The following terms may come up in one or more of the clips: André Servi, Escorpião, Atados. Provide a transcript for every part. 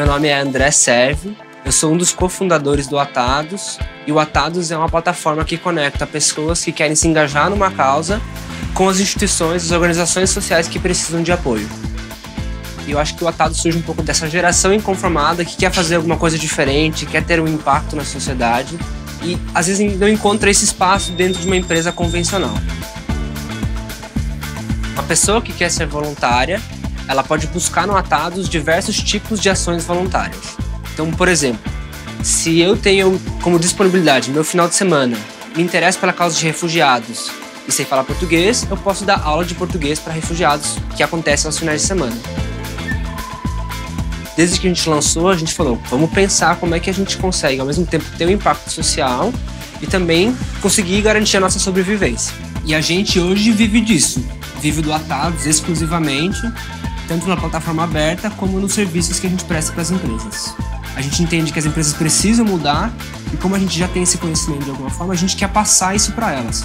Meu nome é André Servi, eu sou um dos cofundadores do Atados, e o Atados é uma plataforma que conecta pessoas que querem se engajar numa causa com as instituições e as organizações sociais que precisam de apoio. E eu acho que o Atados surge um pouco dessa geração inconformada que quer fazer alguma coisa diferente, quer ter um impacto na sociedade e às vezes não encontra esse espaço dentro de uma empresa convencional. Uma pessoa que quer ser voluntária, ela pode buscar no Atados diversos tipos de ações voluntárias. Então, por exemplo, se eu tenho como disponibilidade meu final de semana, me interesso pela causa de refugiados e sei falar português, eu posso dar aula de português para refugiados, que acontece aos finais de semana. Desde que a gente lançou, a gente falou, vamos pensar como é que a gente consegue, ao mesmo tempo, ter um impacto social e também conseguir garantir a nossa sobrevivência. E a gente hoje vive disso, vive do Atados exclusivamente, tanto na plataforma aberta como nos serviços que a gente presta para as empresas. A gente entende que as empresas precisam mudar e como a gente já tem esse conhecimento de alguma forma, a gente quer passar isso para elas.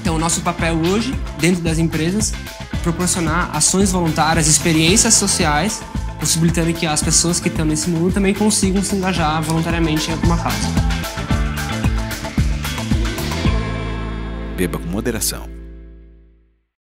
Então, o nosso papel hoje, dentro das empresas, é proporcionar ações voluntárias, experiências sociais, possibilitando que as pessoas que estão nesse mundo também consigam se engajar voluntariamente em alguma causa. Beba com moderação.